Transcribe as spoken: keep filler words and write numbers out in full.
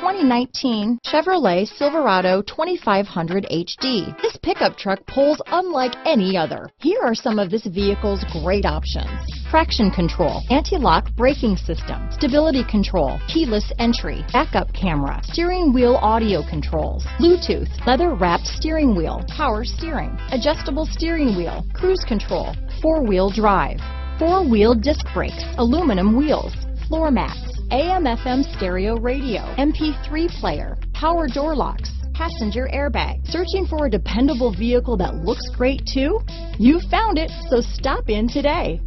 twenty nineteen Chevrolet Silverado twenty-five hundred H D. This pickup truck pulls unlike any other. Here are some of this vehicle's great options: traction control, anti-lock braking system, stability control, keyless entry, backup camera, steering wheel audio controls, Bluetooth, leather-wrapped steering wheel, power steering, adjustable steering wheel, cruise control, four-wheel drive, four-wheel disc brakes, aluminum wheels, floor mats, A M F M stereo radio, M P three player, power door locks, passenger airbag. Searching for a dependable vehicle that looks great too? You found it, so stop in today.